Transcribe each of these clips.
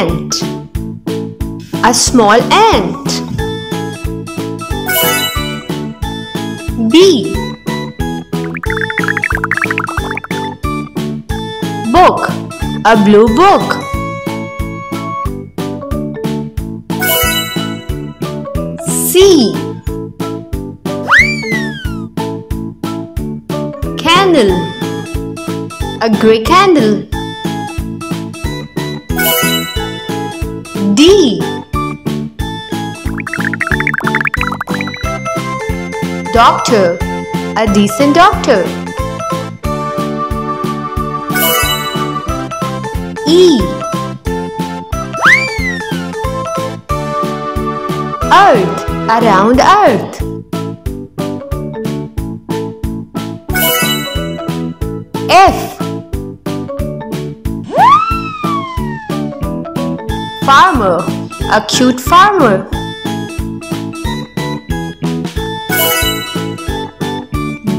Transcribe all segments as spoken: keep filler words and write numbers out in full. ant, a small ant. B, book, a blue book. C, candle, a grey candle. D, doctor, a decent doctor. E, earth, a round earth. F, farmer, a cute farmer.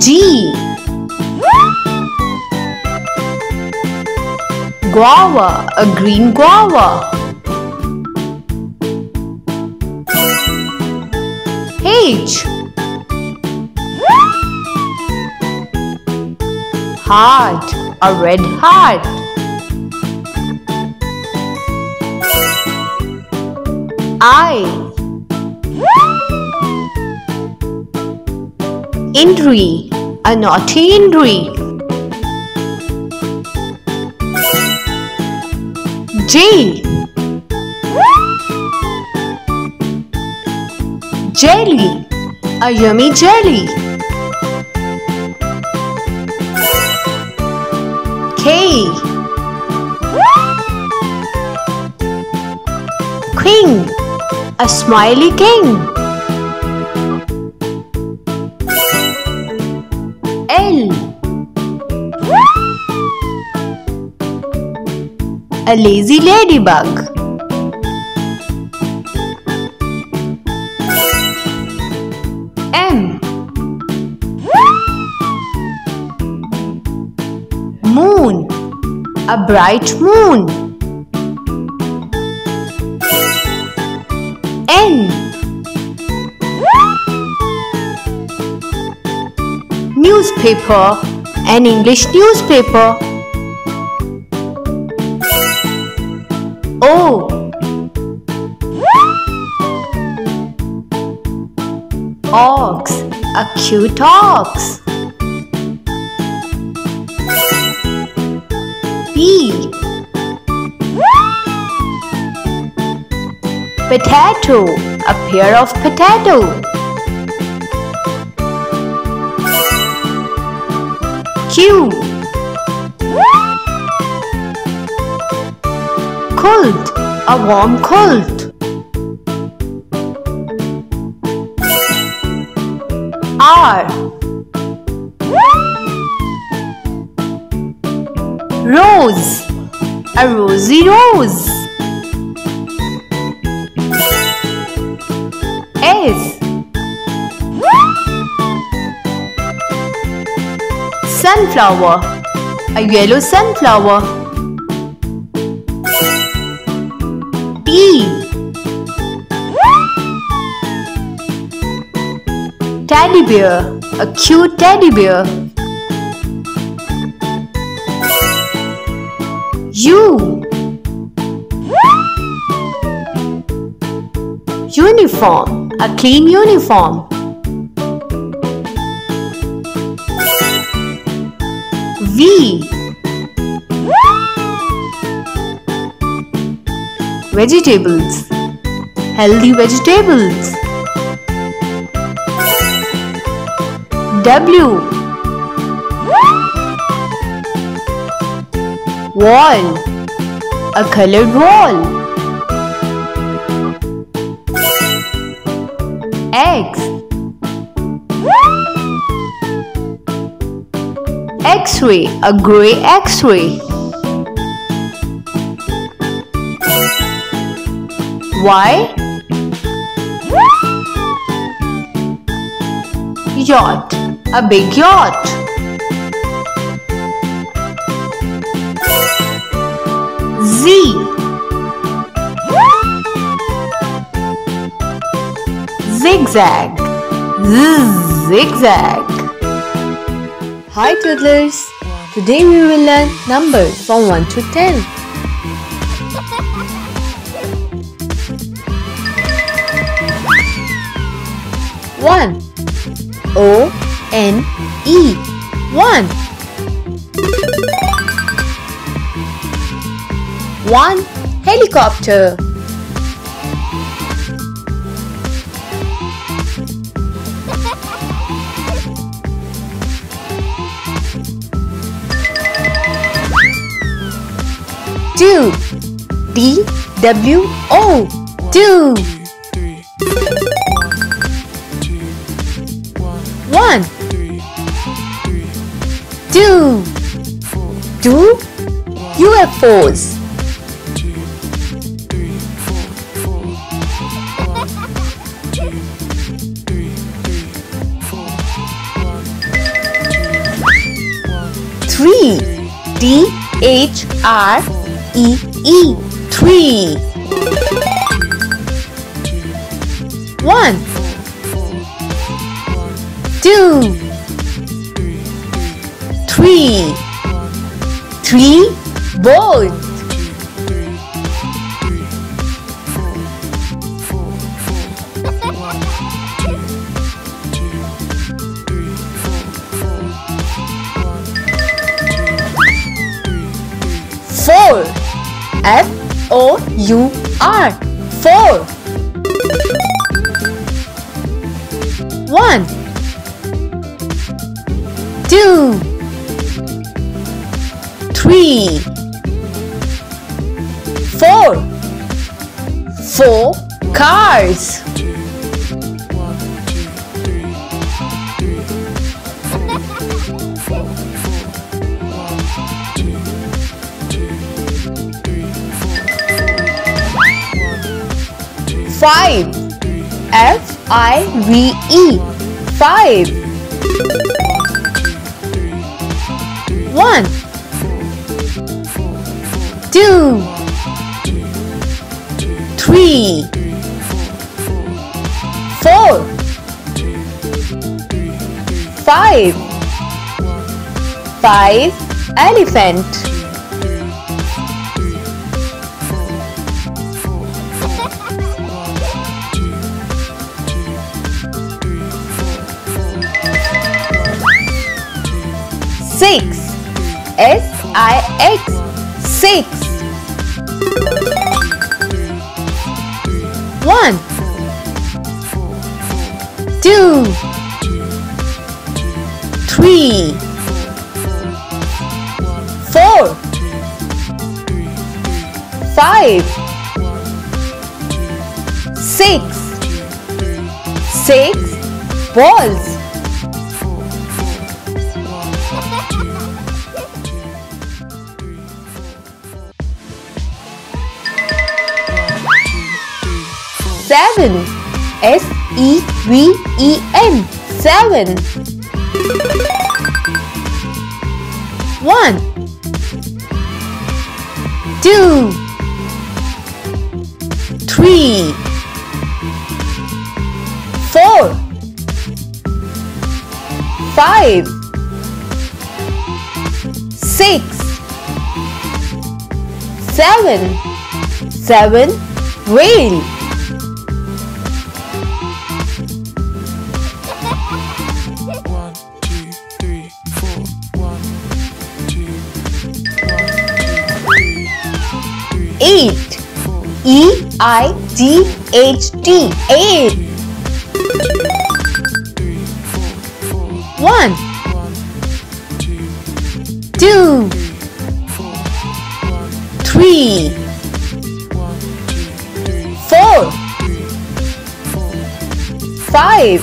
G, guava, a green guava. H, heart, a red heart. I, injury, a naughty injury. J, jelly, a yummy jelly. K, king, a smiley king. L, a lazy ladybug. M, moon, a bright moon. N, newspaper, an English newspaper. O, ox, a cute ox. P, potato, a pair of potato. Q, quilt, a warm quilt. R, rose, a rosy rose. S, sunflower, a yellow sunflower. E, teddy bear, a cute teddy bear. U, uniform, a clean uniform. V, vegetables, healthy vegetables. W, wall, a colored wall. X, X-ray, a grey X-ray. Y, yacht, a big yacht. Z, zigzag, zigzag. Hi toddlers, today we will learn numbers from one to ten. One, O N E, one. One helicopter. Two, D W O, two. One, two, two U F Os. Three, D H R E E, three. One, two, three, three boats. Four, F O U R, four. One, two, three, four, four cars. Five, F I V E, five. One, two, three, four, five. Five elephant. Six, S I X, six. One, two, three, four, five, six. Six balls. Seven, S E V E N, seven. One, two, three, four, five, six, seven. Seven whale. Eight, E I G H T, eight. One, two, three, four, five,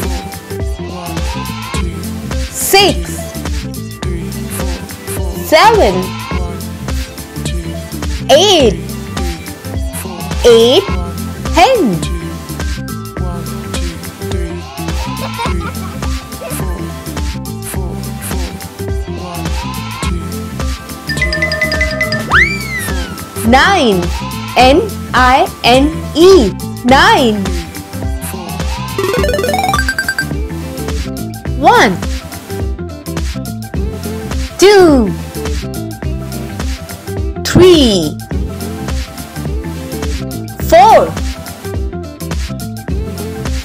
six, seven, eight. Eight, hen. Nine, N I N E, nine. One, two, three, four,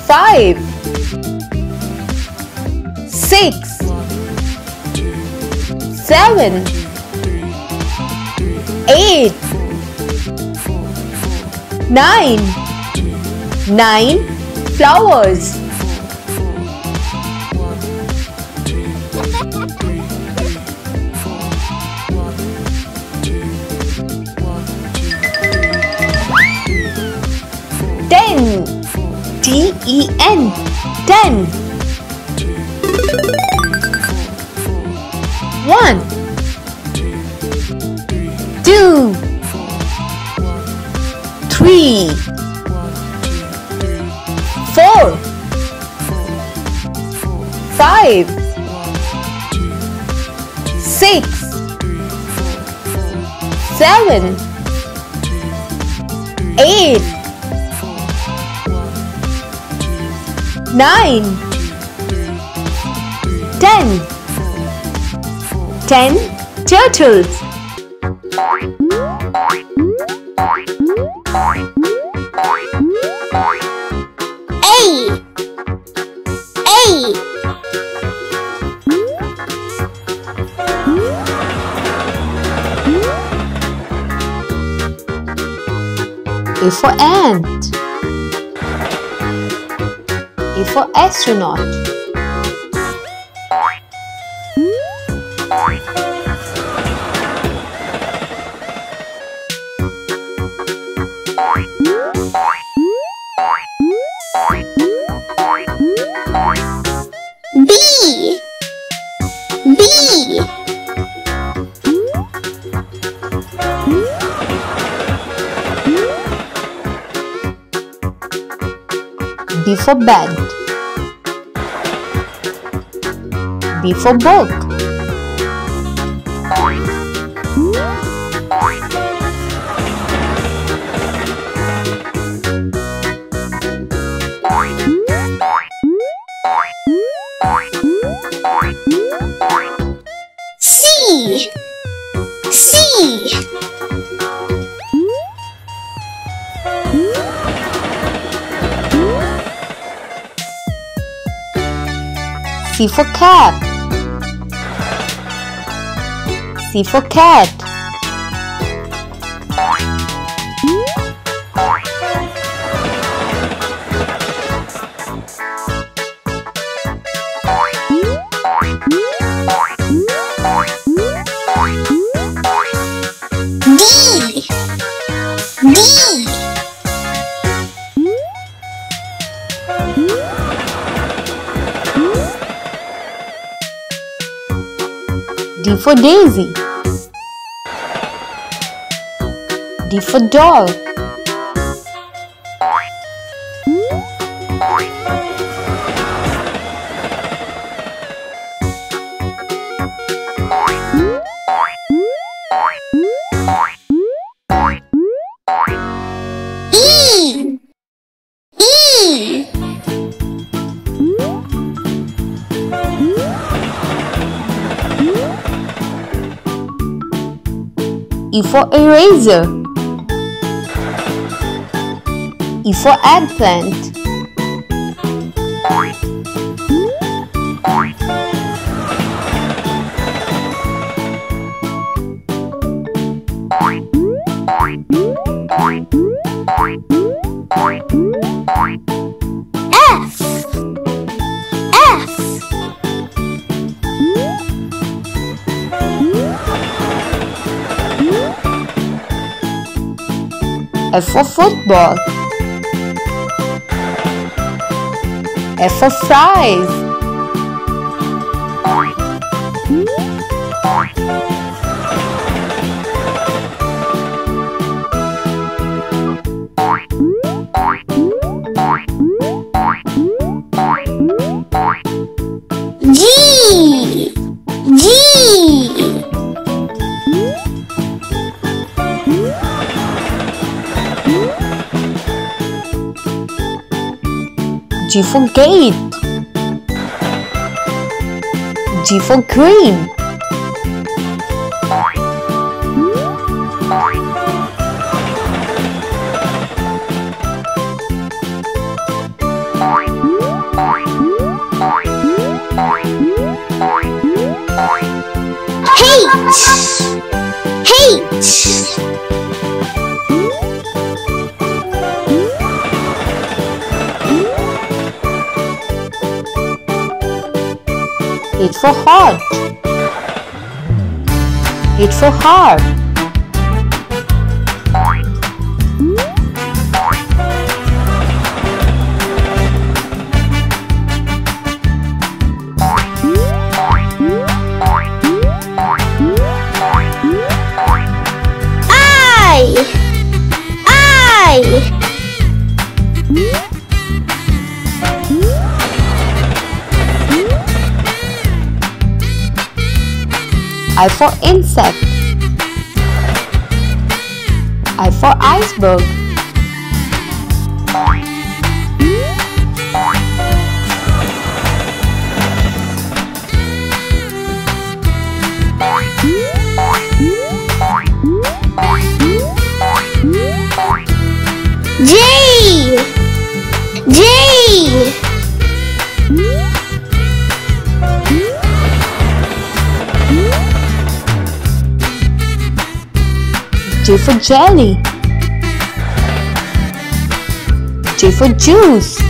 five, six, seven, eight, nine, nine flowers. Ten, T E N, ten. One, two, three, four, five, six, seven, eight, nine, ten. Ten turtles. A for ant. A for astronaut. Bee. Bee. B for bed. B for book. C. C. C for cat. C for cat. D. D. D for daisy. D for doll. E. E. E for eraser. E for eggplant. F. F. F for football. F for fries. G. G. G for gate. G for green. H. H. H for heart. H for heart. I. I. I for insect. I for iceberg. J. J. J for jelly. J for juice.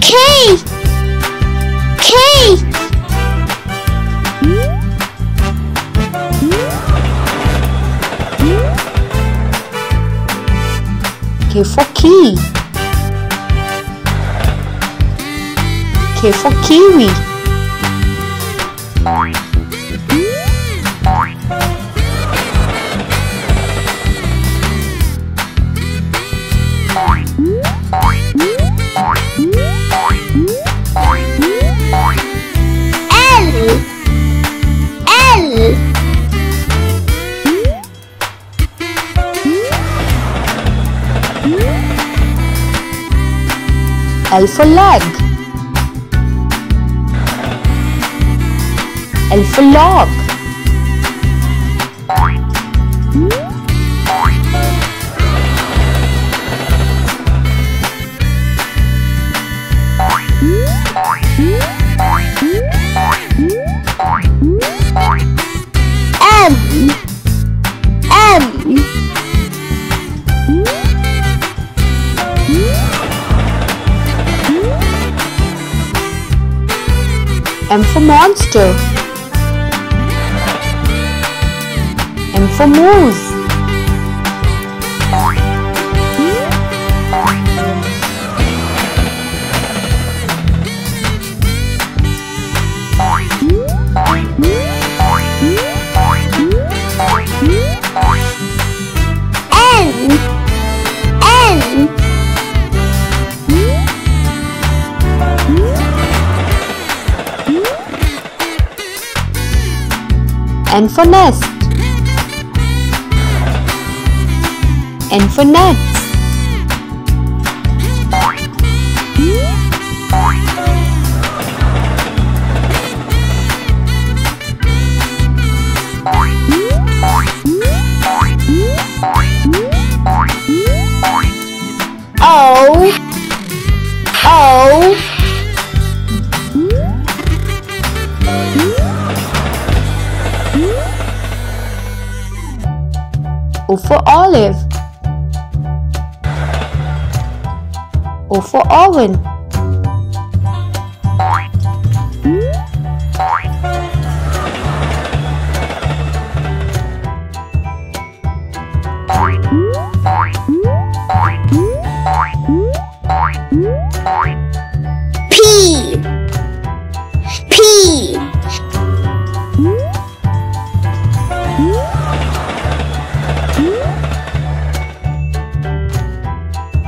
K. K. K for key. K for kiwi. L. L. L for leg. L for log. M. M. M for monster. M for moose. N for nest. N for nets. O. O. O for olive. O for oven. P. P.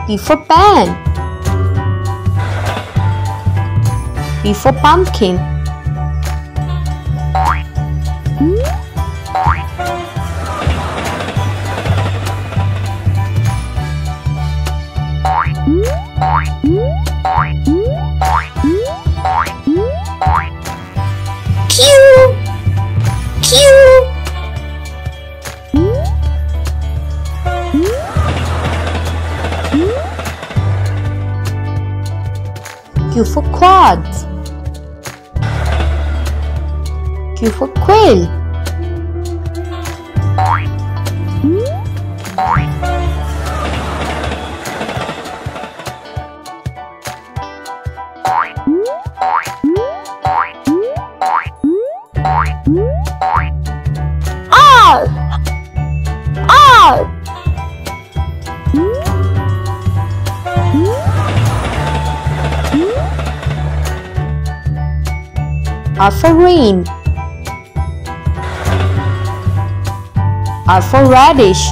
P for pan. P for pumpkin. Q for quad, Q for quail, R, R. R for rain, R for radish,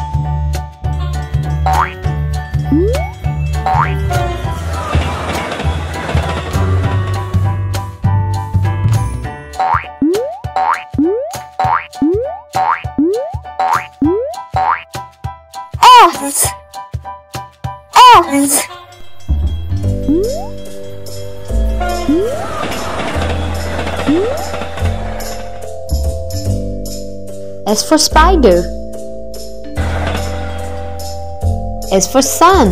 S, S. S for spider, S for sun,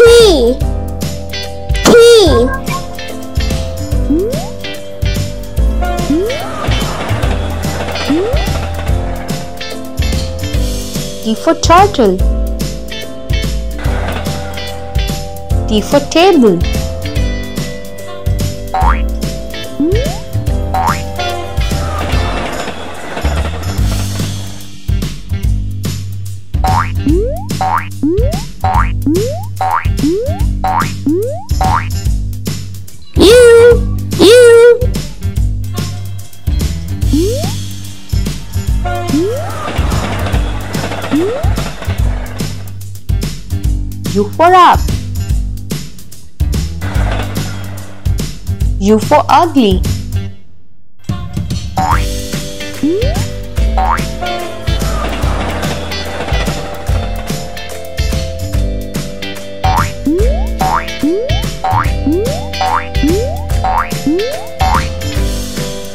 P, P. T for turtle, T for table, U, U. U for up, U for ugly,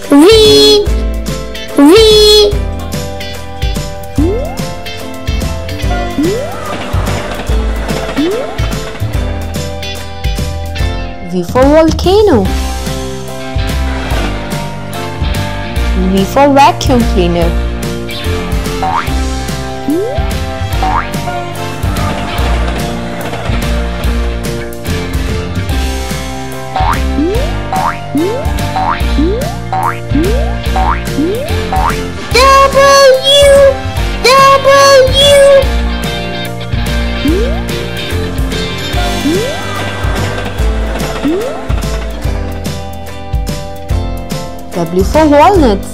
V, V. V for volcano, V for vacuum cleaner, W, W. W for walnuts,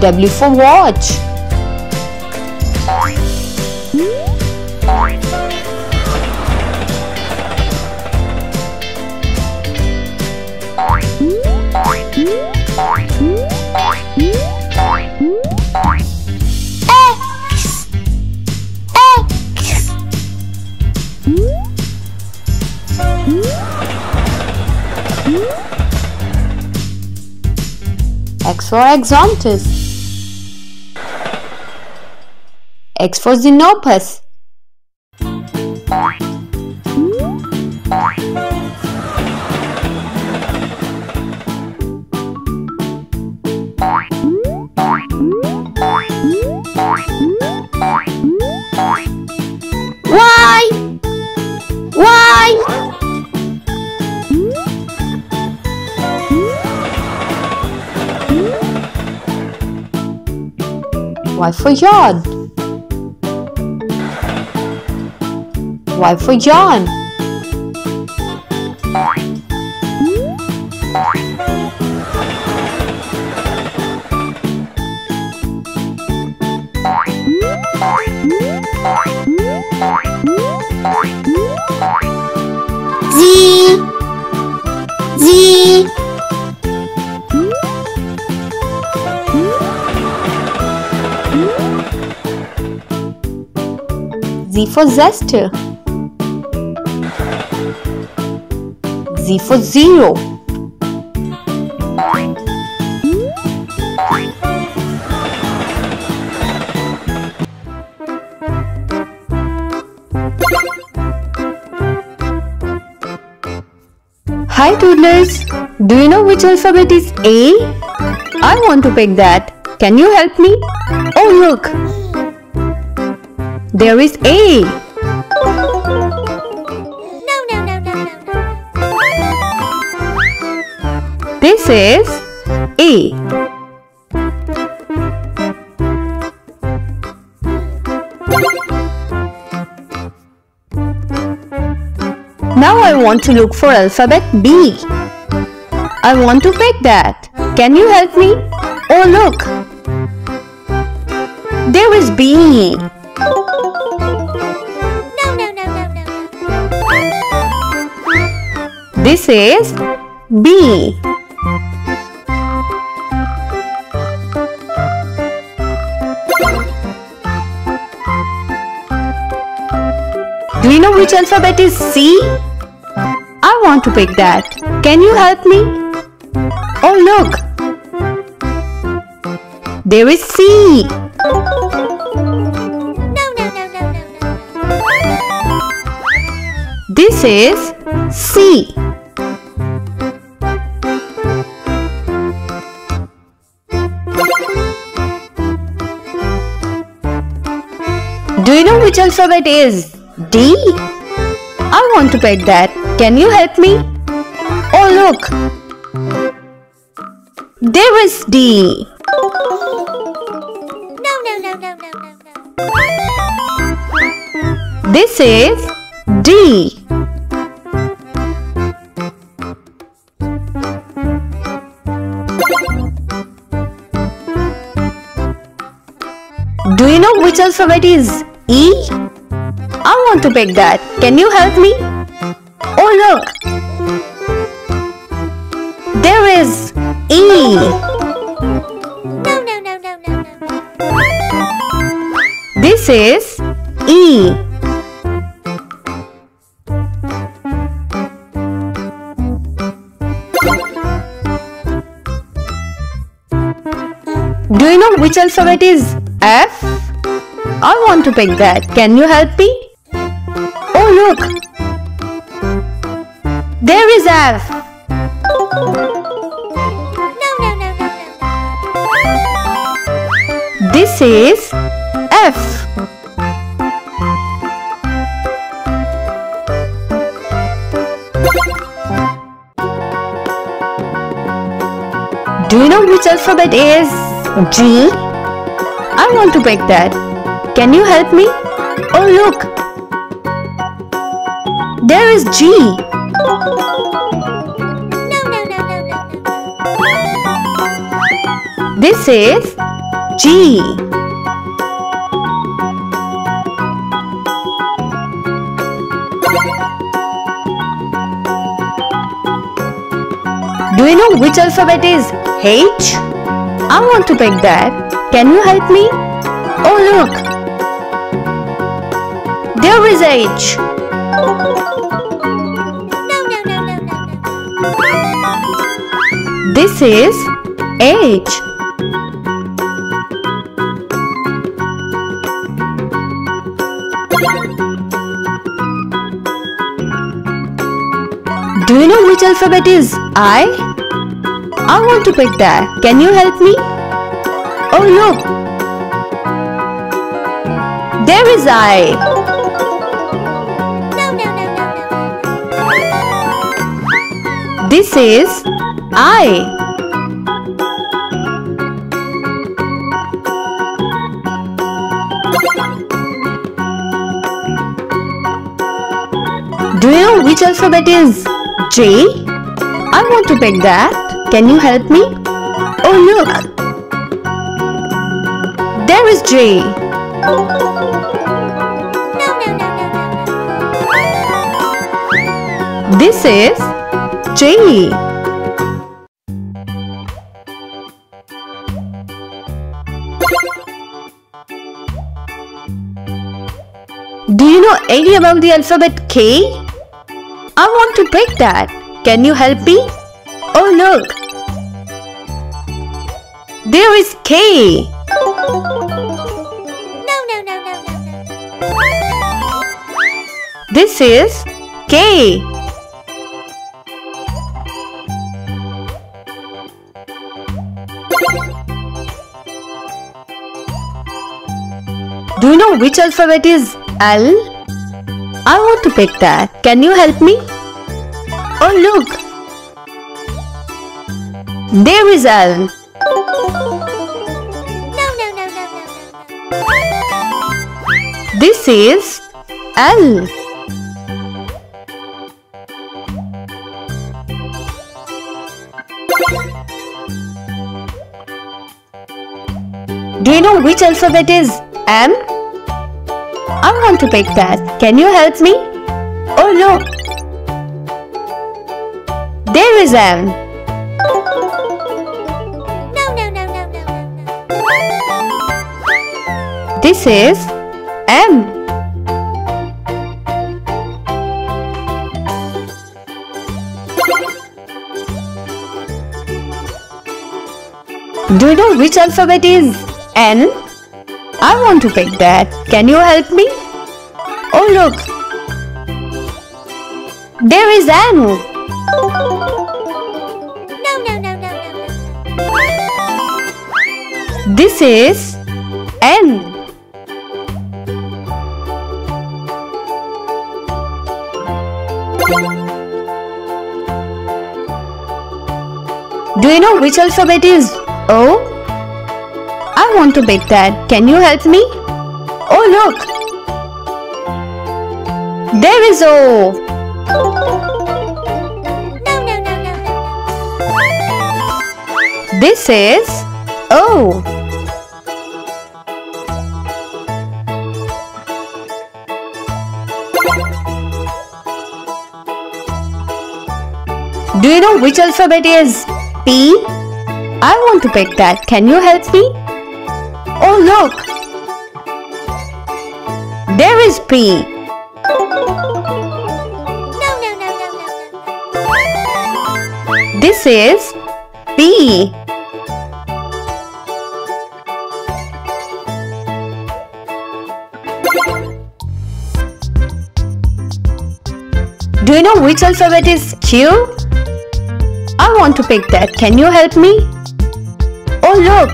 W for watch, X, X. X for Axontis, X for Xenopus, Y, Y. Y for yard, Y for John, Z, Z. Z for zester, Z for zero. Hi toddlers, do you know which alphabet is A? I want to pick that. Can you help me? Oh look, there is A. No, no, no, no, no. This is A. Now I want to look for alphabet B. I want to pick that. Can you help me? Oh look, there is B. No, no, no, no, no. This is B. Do you know which alphabet is C? I want to pick that. Can you help me? Oh look, there is C. No, no, no, no, no, no. This is C. Do you know which alphabet is D? I want to pet that. Can you help me? Oh look, there is D. This is D. Do you know which alphabet is E? I want to pick that. Can you help me? Oh look, there is E. This is E. Do you know which alphabet is F? I want to pick that. Can you help me? Oh look, there is F. No, no, no, no, no. This is F. Do you know which alphabet is G? I want to pick that. Can you help me? Oh look, there is G. No, no, no, no, no. This is G. Do you know which alphabet is H? I want to pick that. Can you help me? Oh look, there is H. No, no, no, no, no. This is H. Do you know which alphabet is I? I want to pick that. Can you help me? Oh look, there is I. No, no, no, no, no. This is I. Do you know which alphabet is J? I want to pick that. Can you help me? Oh look, there is J. No, no, no, no, no. This is J. Do you know any about the alphabet K? I want to bake that. Can you help me? Oh look! There is K! No, no, no, no, no, no. This is K. Do you know which alphabet is L? I want to pick that. Can you help me? Oh look! There is L. No, no, no, no, no. This is L. Do you know which alphabet is M? I want to pick that. Can you help me? Oh look! There is M. No, no, no, no, no, no. This is M. Do you know which alphabet is N? I want to pick that. Can you help me? Oh look! There is N. No, no, no, no, no. This is N. Do you know which alphabet is O? I want to pick that. Can you help me? Oh look! There is O. No, no, no, no, no. This is O. Do you know which alphabet is P? I want to pick that. Can you help me? Oh look! There is P. No, no, no, no, no. This is P. Do you know which alphabet is Q? I want to pick that. Can you help me? Oh look!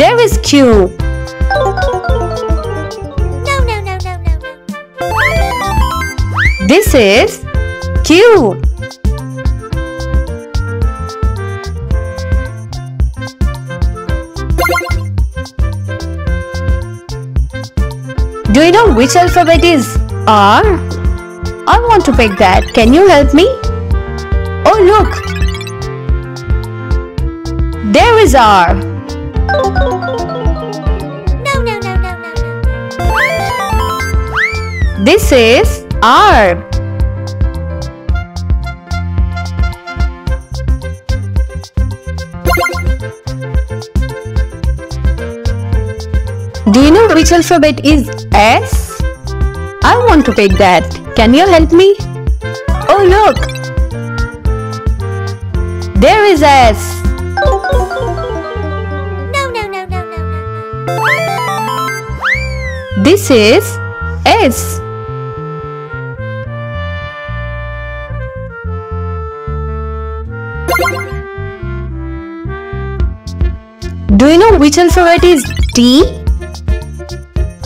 There is Q. No, no, no, no, no. This is Q. Do you know which alphabet is R? I want to pick that. Can you help me? Oh look! There is R. This is R. Do you know which alphabet is S? I want to pick that. Can you help me? Oh look! There is S. No, no, no, no, no. This is S. Do you know which alphabet is T?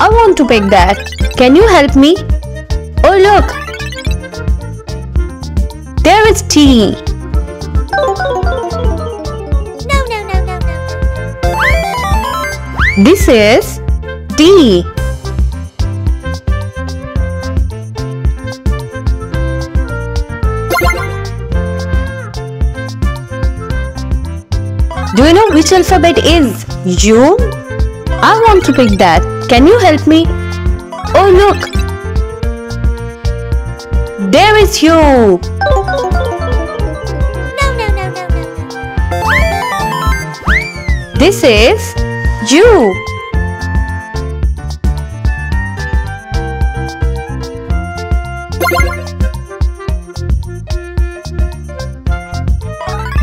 I want to pick that. Can you help me? Oh look! There is T. No, no, no, no, no. This is T. Do you know which alphabet is U? I want to pick that. Can you help me? Oh look! There is U. No, no, no, no, no. This is U.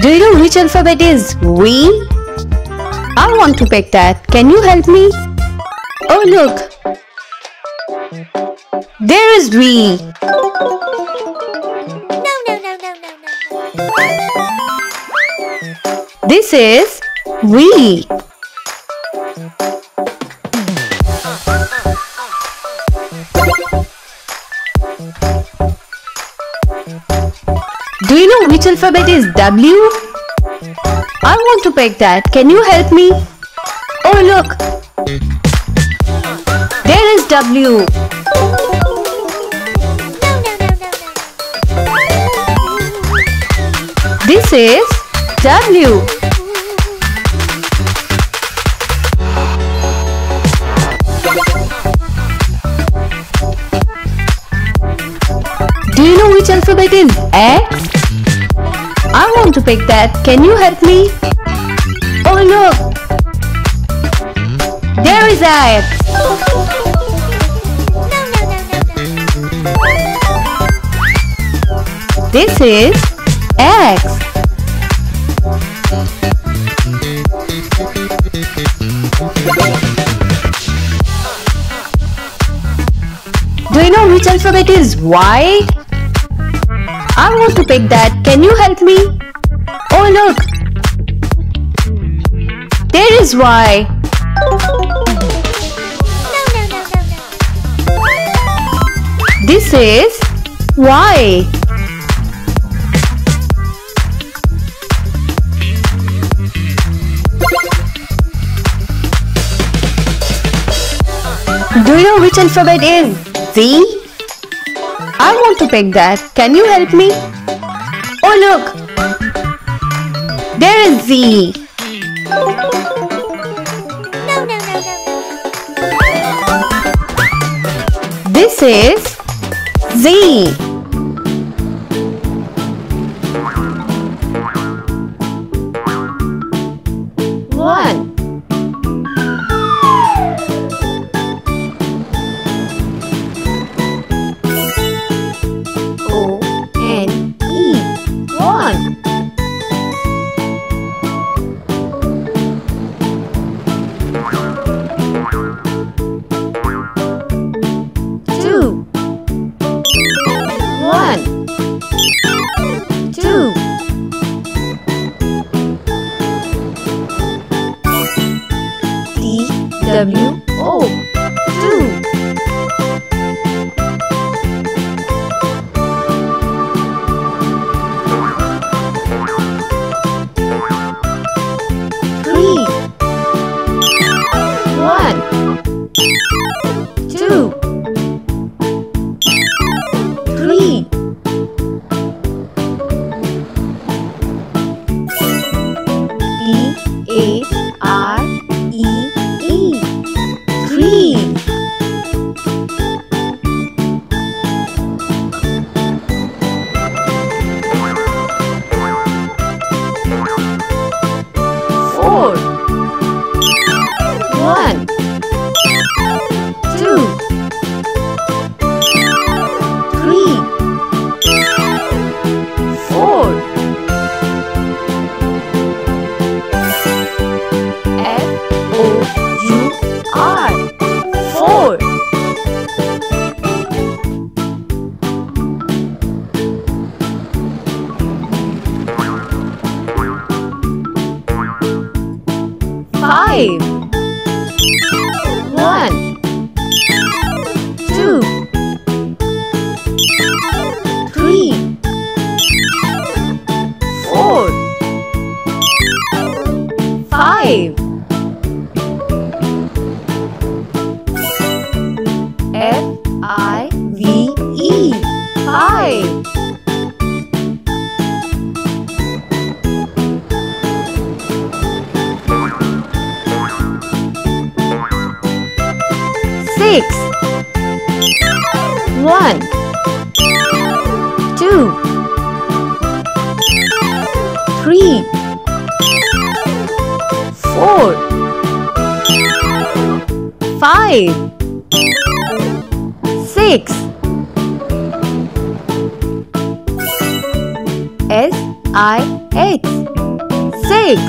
Do you know which alphabet is V? I want to pick that. Can you help me? Oh look, there is V. No, no, no, no, no, no. This is V. Do you know which alphabet is W? I want to pick that. Can you help me? Oh look, there is W. No, no, no, no, no. This is W. Do you know which alphabet is X? I want to pick that. Can you help me? Oh look, there is I. No, no, no, no, no. This is X. Do you know which alphabet is Y? I want to pick that. Can you help me? Oh look, there is Y. No, no, no, no, no. This is Y. Do you know which alphabet is Z? I want to pick that. Can you help me? Oh look, there is Z. No, no, no, no. This is Z. One. W O two. Three. One. Two. Three. D A R E. Five. One. Two. Three. Four. Five. F I V E. Five. Six. One. Two. Three. Four. Five. Six. I eight six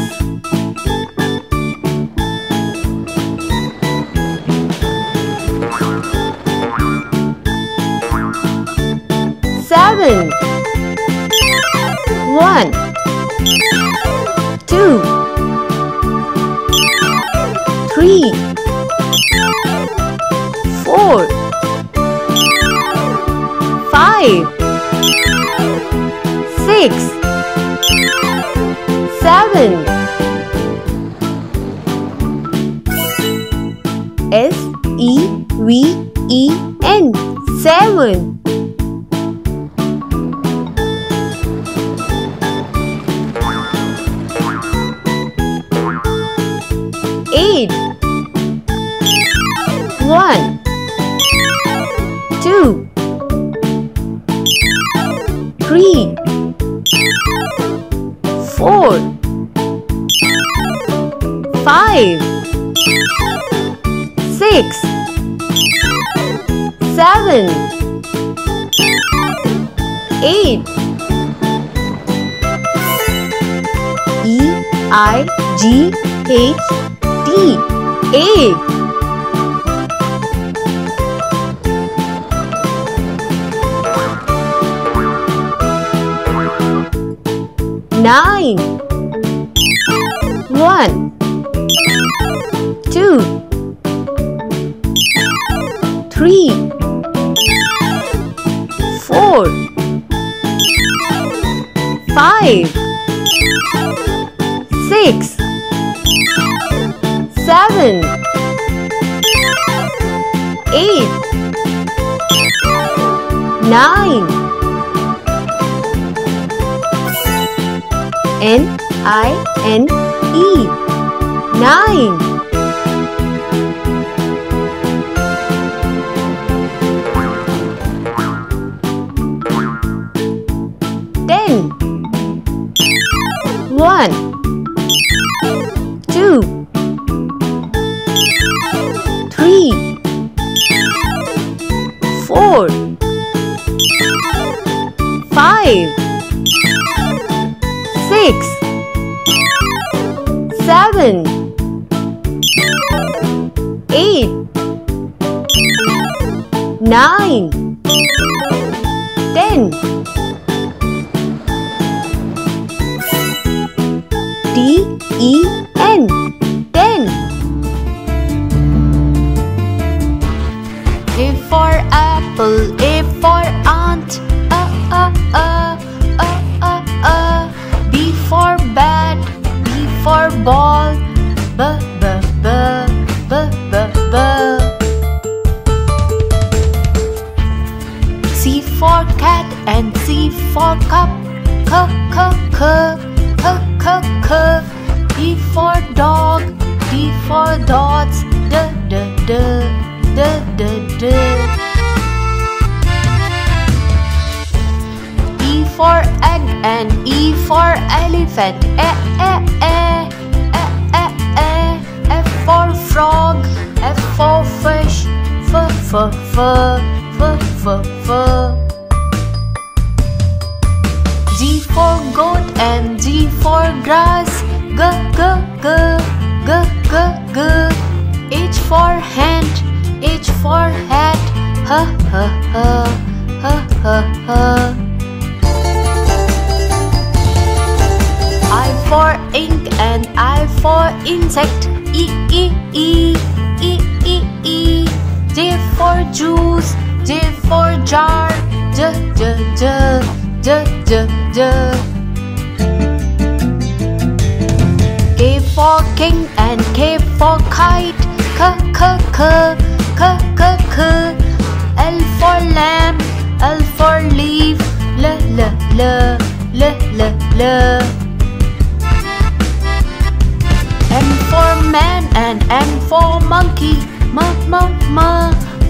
seven one two three four five six seven S E V E N seven eight one two three four Five, six, seven, eight, E I G H T eight, nine, one. Two, three, four, five, six, seven, eight, nine, N I N E nine. One, two, three, four, five, six, seven, eight, nine, ten. D E N ten. A for apple, A for aunt, A A A A A A. B for bat, B for ball, B B B B B B. C for cat and C for cup, C C C C C C. D for dog, D for dots, D D D D D D. E for egg and E for elephant, E E E E E E. F for frog, F for fish, F F F F F F. G for goat and G for grass. G, G, G, G, G, G. H for hand, H for hat, ha, ha, ha, ha, ha, ha. I for ink and I for insect, E, E, E, E, E, E. J for juice, J for jar, J, J, J, J, J, J. K for king and K for kite, K K K K K K. L for lamb, L for leaf, L L L L L L. M for man and M for monkey, M M M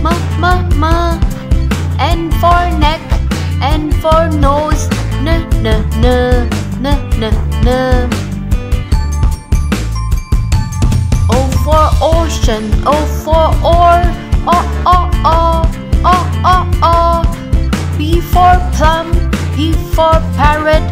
M M M. N for neck, N for nose, N N N N N N. O for ocean, O for oar, O O O O O O. P for plum, P for parrot,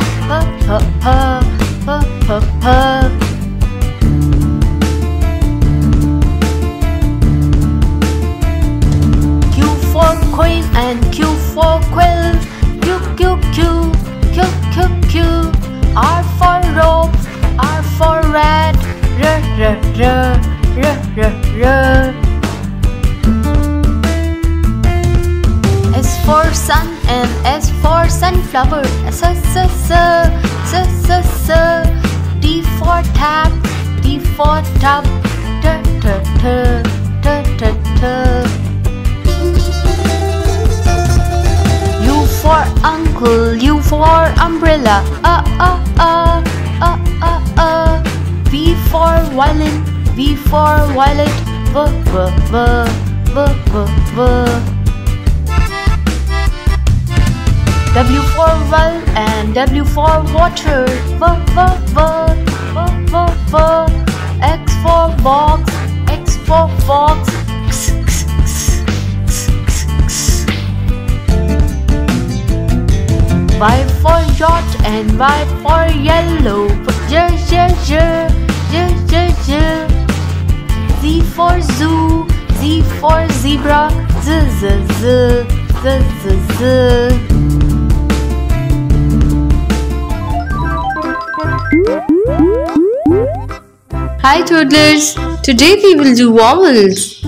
Hi toddlers, today we will do vowels.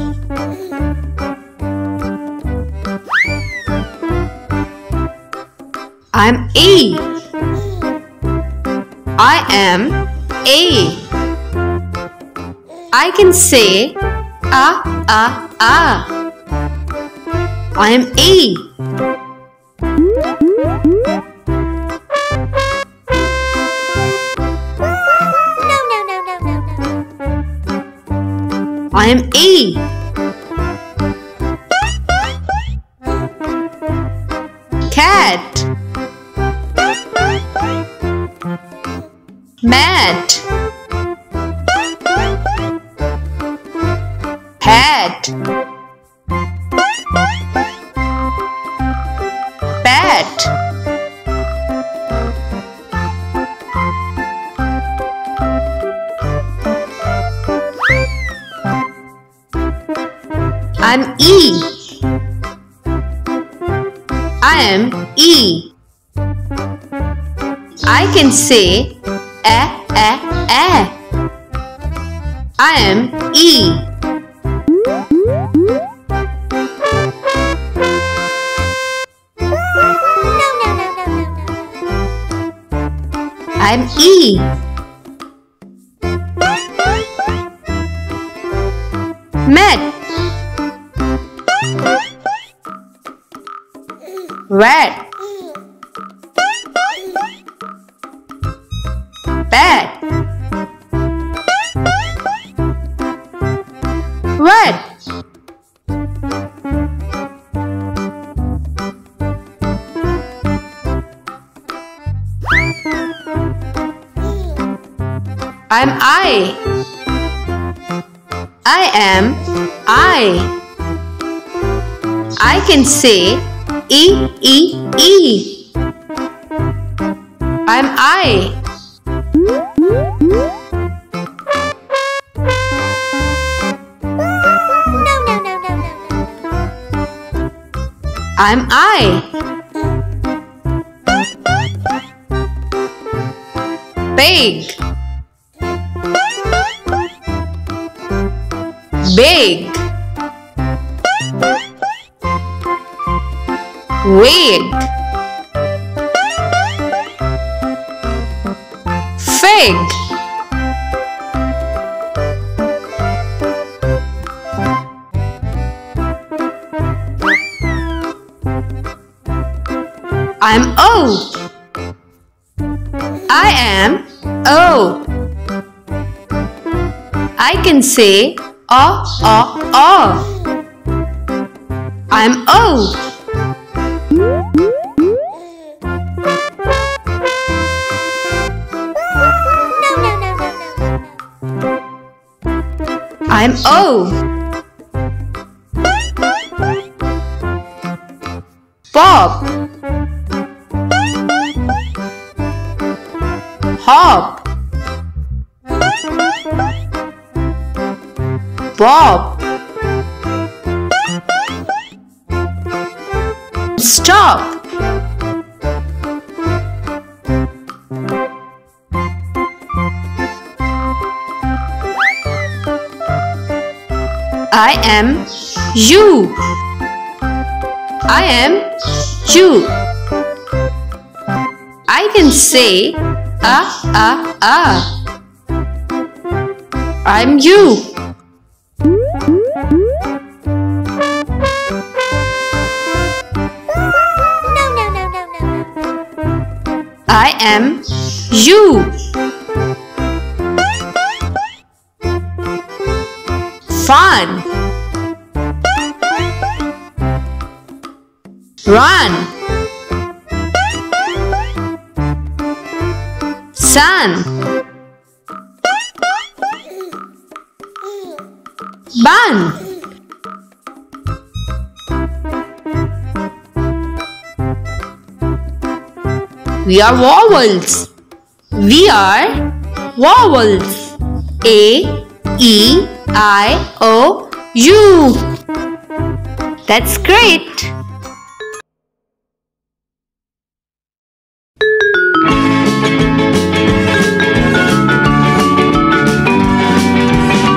I'm A. I am A. I can say ah ah ah. I am A. I am A. Cat. Mat. Hat. Bat. I'm E. I am E. I can say eh eh eh. I am E. I'm E. Mat. Rat. Bat. Rat. I'm I. I am I. I can say E, E, E. I'm I. I'm I. Big. Big. Wig. Fig. I'm O. I am O. I can say O, O, O. I'm O. I'm O. Bob. hop, bob, stop, I am you, I am you. I can say ah ah ah. I'm you. No no no no no. I am you. Fun. Run, sun, bun, we are vowels, we are vowels, A, E, I, O, U, that's great.